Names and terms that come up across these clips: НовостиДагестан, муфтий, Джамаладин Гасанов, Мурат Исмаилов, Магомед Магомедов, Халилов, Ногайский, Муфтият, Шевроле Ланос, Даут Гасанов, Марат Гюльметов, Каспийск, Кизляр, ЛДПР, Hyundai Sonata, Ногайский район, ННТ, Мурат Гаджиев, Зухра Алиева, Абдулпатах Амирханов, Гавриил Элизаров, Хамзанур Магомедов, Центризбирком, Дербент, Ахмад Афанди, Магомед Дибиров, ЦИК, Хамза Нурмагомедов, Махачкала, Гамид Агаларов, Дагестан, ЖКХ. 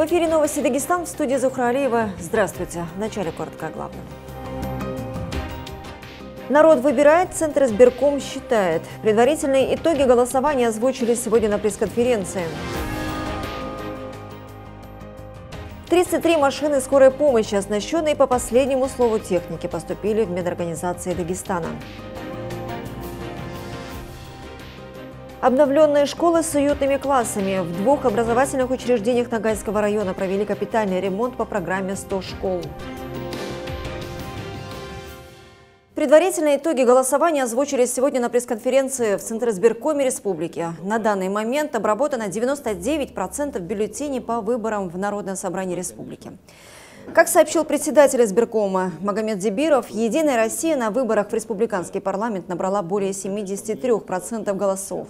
В эфире «Новости Дагестан», в студии Зухра Алиева. Здравствуйте. Вначале коротко о главном. Народ выбирает, Центр избирком считает. Предварительные итоги голосования озвучили сегодня на пресс-конференции. 33 машины скорой помощи, оснащенные по последнему слову техники, поступили в медорганизации Дагестана. Обновленные школы с уютными классами. В двух образовательных учреждениях Ногайского района провели капитальный ремонт по программе «100 школ». Предварительные итоги голосования озвучились сегодня на пресс-конференции в Центризбиркоме республики. На данный момент обработано 99% бюллетеней по выборам в Народное собрание республики. Как сообщил председатель избиркома Магомед Дибиров, «Единая Россия» на выборах в республиканский парламент набрала более 73% голосов.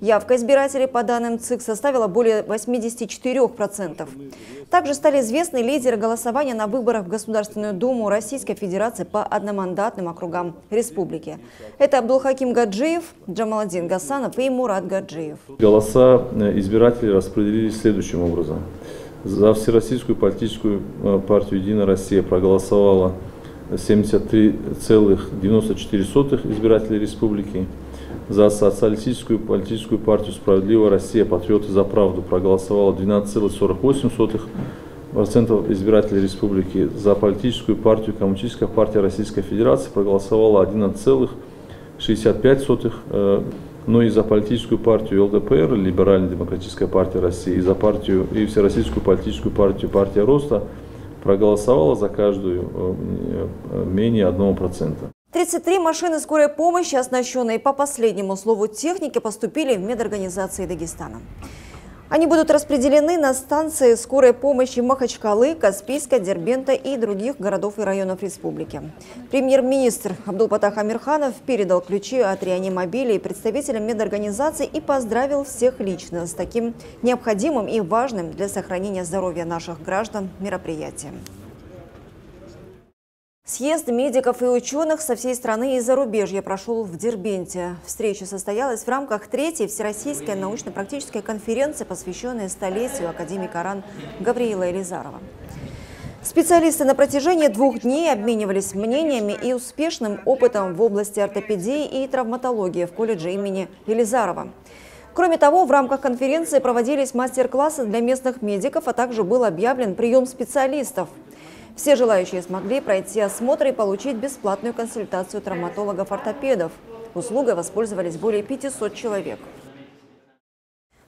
Явка избирателей, по данным ЦИК, составила более 84%. Также стали известны лидеры голосования на выборах в Государственную Думу Российской Федерации по одномандатным округам республики. Это Абдулхаким Гаджиев, Джамаладин Гасанов и Мурат Гаджиев. Голоса избирателей распределились следующим образом. За Всероссийскую политическую партию «Единая Россия» проголосовало 73,94 избирателей республики. За социалистическую политическую партию «Справедливая Россия. Патриоты за правду» проголосовало 12,48% избирателей республики. За политическую партию «Коммунистическая партия Российской Федерации» проголосовало 11,65%, но и за политическую партию ЛДПР, Либерально-демократическая партия России, и за партию и Всероссийскую политическую партию «Партия роста» проголосовало за каждую менее 1%. 33 машины скорой помощи, оснащенные по последнему слову техники, поступили в медорганизации Дагестана. Они будут распределены на станции скорой помощи Махачкалы, Каспийска, Дербента и других городов и районов республики. Премьер-министр Абдулпатах Амирханов передал ключи от реанимобилей представителям медорганизации и поздравил всех лично с таким необходимым и важным для сохранения здоровья наших граждан мероприятием. Съезд медиков и ученых со всей страны и зарубежья прошел в Дербенте. Встреча состоялась в рамках третьей Всероссийской научно-практической конференции, посвященной столетию академика Коран Гавриила Элизарова. Специалисты на протяжении 2 дней обменивались мнениями и успешным опытом в области ортопедии и травматологии в колледже имени Элизарова. Кроме того, в рамках конференции проводились мастер-классы для местных медиков, а также был объявлен прием специалистов. Все желающие смогли пройти осмотр и получить бесплатную консультацию травматологов-ортопедов. Услугой воспользовались более 500 человек.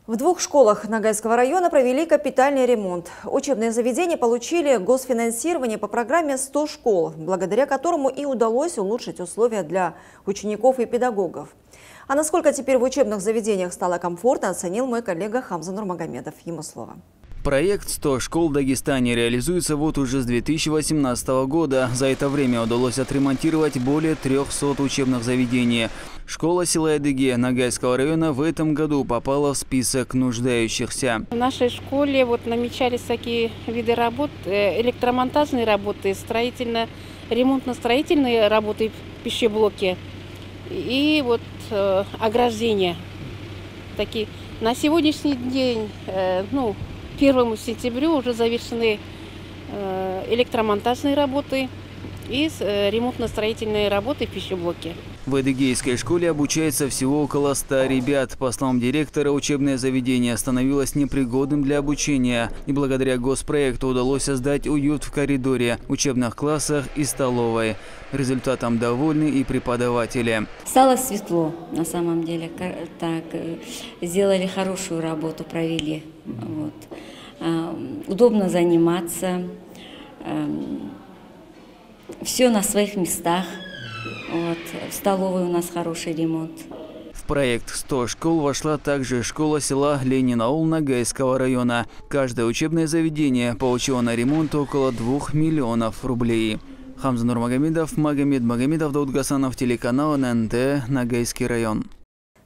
В 2 школах Ногайского района провели капитальный ремонт. Учебные заведения получили госфинансирование по программе «100 школ», благодаря которому и удалось улучшить условия для учеников и педагогов. А насколько теперь в учебных заведениях стало комфортно, оценил мой коллега Хамзанур Магомедов. Ему слово. Проект «100 школ в Дагестане» реализуется вот уже с 2018 года. За это время удалось отремонтировать более 300 учебных заведений. Школа села Адыге Ногайского района в этом году попала в список нуждающихся. В нашей школе вот намечались такие виды работ: электромонтажные работы, ремонтно-строительные работы, пищеблоки и вот ограждения. Такие. На сегодняшний день, 1 сентября уже завершены электромонтажные работы и ремонтно-строительные работы в пищеблоке. В адыгейской школе обучается всего около 100 ребят. По словам директора, учебное заведение становилось непригодным для обучения. И благодаря госпроекту удалось создать уют в коридоре, учебных классах и столовой. Результатом довольны и преподаватели. Стало светло, на самом деле. Так, сделали хорошую работу, провели. Вот. Удобно заниматься. Все на своих местах. Вот. В столовой у нас хороший ремонт. В проект «100 школ» вошла также школа села Ленинаул Ногайского района. Каждое учебное заведение получило на ремонт около 2 миллионов рублей. Хамза Нурмагомедов, Магомед Магомедов, Даут Гасанов, телеканал ННТ, Ногайский район.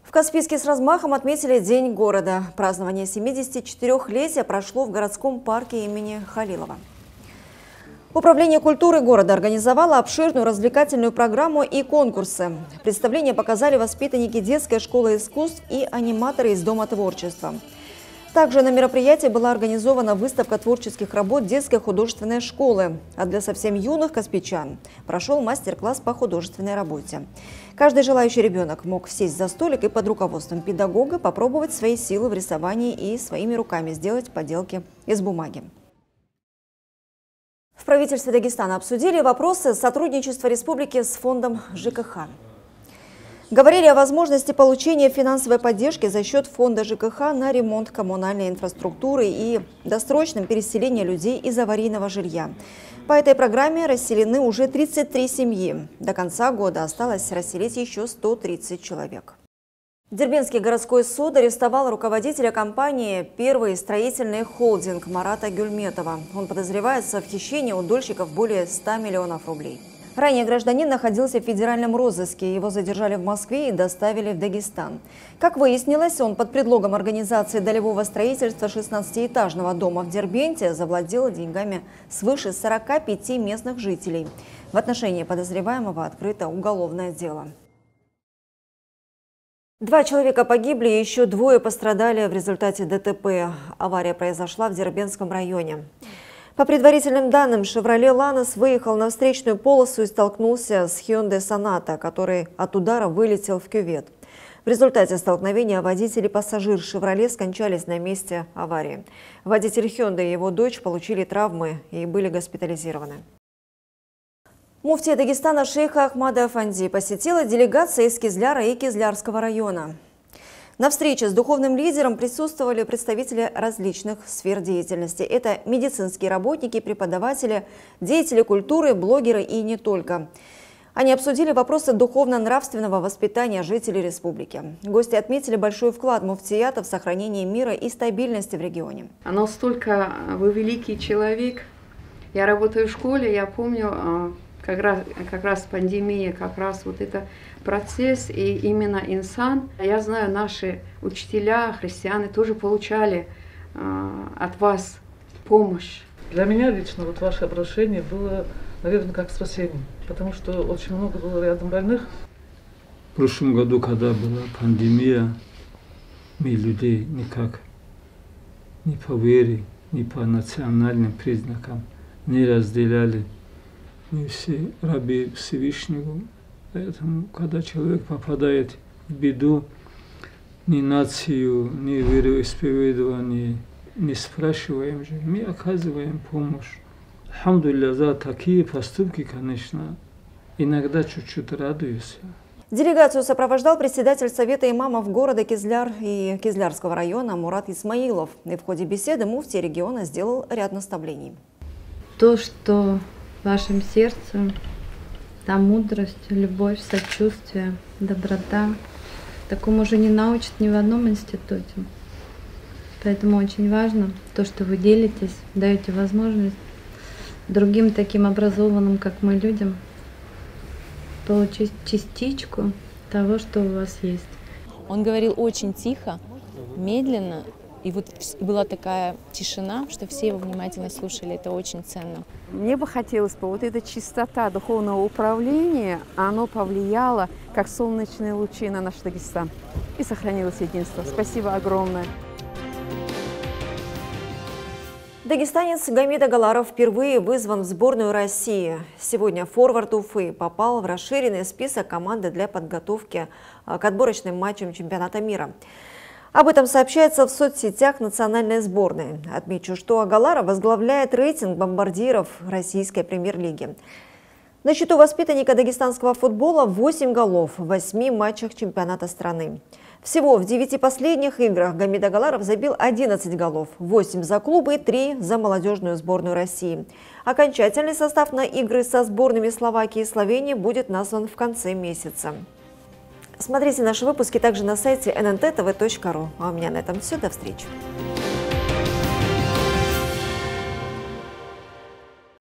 В Каспийске с размахом отметили День города. Празднование 74-летия прошло в городском парке имени Халилова. Управление культуры города организовало обширную развлекательную программу и конкурсы. Представление показали воспитанники детской школы искусств и аниматоры из Дома творчества. Также на мероприятии была организована выставка творческих работ детской художественной школы, а для совсем юных каспичан прошел мастер-класс по художественной работе. Каждый желающий ребенок мог сесть за столик и под руководством педагога попробовать свои силы в рисовании и своими руками сделать поделки из бумаги. В правительстве Дагестана обсудили вопросы сотрудничества республики с фондом ЖКХ. Говорили о возможности получения финансовой поддержки за счет фонда ЖКХ на ремонт коммунальной инфраструктуры и досрочном переселении людей из аварийного жилья. По этой программе расселены уже 33 семьи. До конца года осталось расселить еще 130 человек. Дербентский городской суд арестовал руководителя компании «Первый строительный холдинг» Марата Гюльметова. Он подозревается в хищении у дольщиков более 100 миллионов рублей. Ранее гражданин находился в федеральном розыске. Его задержали в Москве и доставили в Дагестан. Как выяснилось, он под предлогом организации долевого строительства 16-этажного дома в Дербенте завладел деньгами свыше 45 местных жителей. В отношении подозреваемого открыто уголовное дело. 2 человека погибли и еще 2 пострадали в результате ДТП. Авария произошла в Дербентском районе. По предварительным данным, «Шевроле Ланос» выехал на встречную полосу и столкнулся с «Hyundai Sonata», который от удара вылетел в кювет. В результате столкновения водитель и пассажир «Шевроле» скончались на месте аварии. Водитель «Hyundai» и его дочь получили травмы и были госпитализированы. Муфтия Дагестана шейха Ахмада Афанди посетила делегация из Кизляра и Кизлярского района. На встрече с духовным лидером присутствовали представители различных сфер деятельности. Это медицинские работники, преподаватели, деятели культуры, блогеры и не только. Они обсудили вопросы духовно-нравственного воспитания жителей республики. Гости отметили большой вклад муфтията в сохранение мира и стабильности в регионе. Она столько, вы великий человек. Я работаю в школе, я помню, как раз пандемия, как раз вот это процесс, и именно инсан. Я знаю, наши учителя, христианы тоже получали от вас помощь. Для меня лично вот ваше обращение было, наверное, как спасение, потому что очень много было рядом больных. В прошлом году, когда была пандемия, мы людей никак ни по вере, ни по национальным признакам не разделяли. Мы все раби Всевышнего, поэтому, когда человек попадает в беду, ни нацию, ни вероисповедание не спрашиваем же, мы оказываем помощь. Алхамдулилля, за такие поступки, конечно, иногда чуть-чуть радуюсь. Делегацию сопровождал председатель Совета имамов города Кизляр и Кизлярского района Мурат Исмаилов. И в ходе беседы муфти региона сделал ряд наставлений. То, что в вашем сердце там мудрость, любовь, сочувствие, доброта. Такому уже не научат ни в одном институте. Поэтому очень важно то, что вы делитесь, даете возможность другим таким образованным, как мы, людям, получить частичку того, что у вас есть. Он говорил очень тихо, медленно. И вот была такая тишина, что все его внимательно слушали. Это очень ценно. Мне бы хотелось бы, вот эта чистота духовного управления, оно повлияло, как солнечные лучи, на наш Дагестан. И сохранилось единство. Спасибо огромное. Дагестанец Гамид Агаларов впервые вызван в сборную России. Сегодня форвард Уфы попал в расширенный список команды для подготовки к отборочным матчам чемпионата мира. Об этом сообщается в соцсетях национальной сборной. Отмечу, что Агаларов возглавляет рейтинг бомбардиров российской премьер-лиги. На счету воспитанника дагестанского футбола 8 голов в 8 матчах чемпионата страны. Всего в 9 последних играх Гамид Агаларов забил 11 голов, 8 за клубы и 3 за молодежную сборную России. Окончательный состав на игры со сборными Словакии и Словении будет назван в конце месяца. Смотрите наши выпуски также на сайте nntv.ru. А у меня на этом все. До встречи.